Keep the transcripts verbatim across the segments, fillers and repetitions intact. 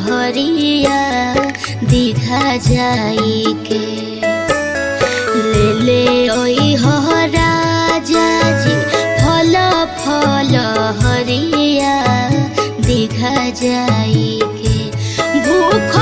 सहरिया दीघा जाई के ले ले ओई हो राजा जी फल फल हरिया दीघा जाई के भूख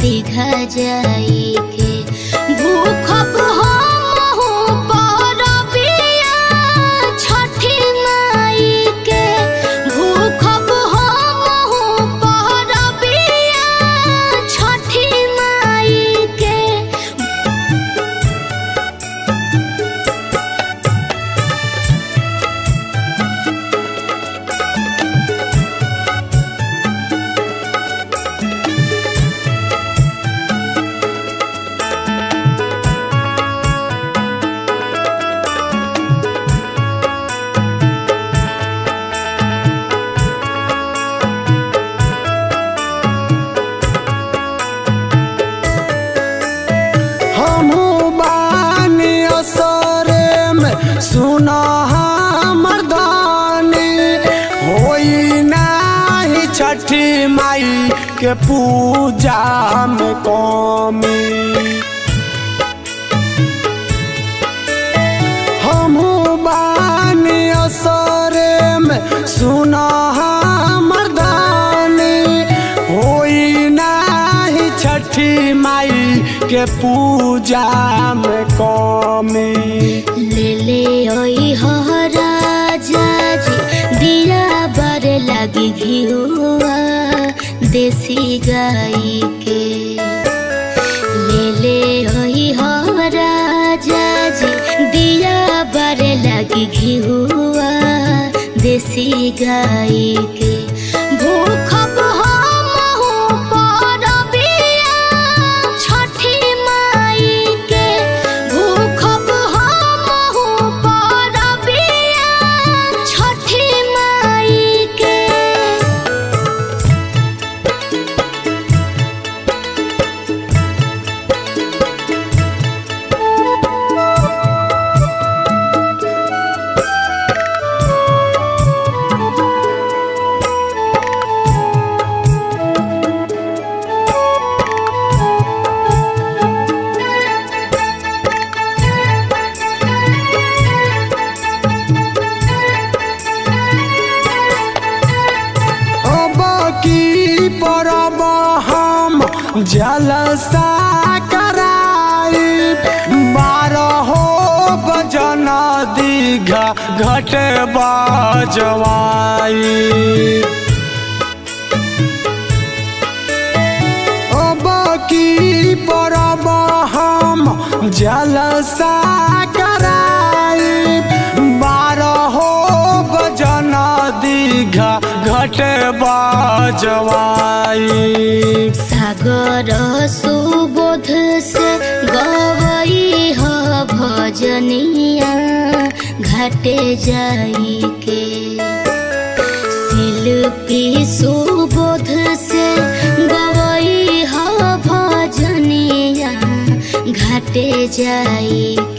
दीघा जाई के भूख के पूजा में कमी हम बानी असरे में सुना मर्दानी होई नाही छठी माई के पूजा में कमी ले ले ओई हो राजा जी दिया बर लगी घिउआ देसी गाई के ले ले होई हो राजा जी दिया बर लगी घिउआ देसी गाई के भूख जलसा कराई बारह बजना दीघा घट बजवाई अब की परब हम जलसा कराई बारह बजना दीघा घट बजवाई सागर सुबोध से गवई हो भजनिया घाटे जाई के शिल्पी सुबोध से गवई हो भजनिया घाटे जाई के।